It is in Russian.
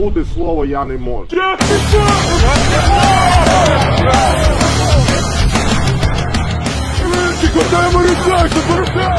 забути слово я не можу. Ти куди мені зайшов, порушай!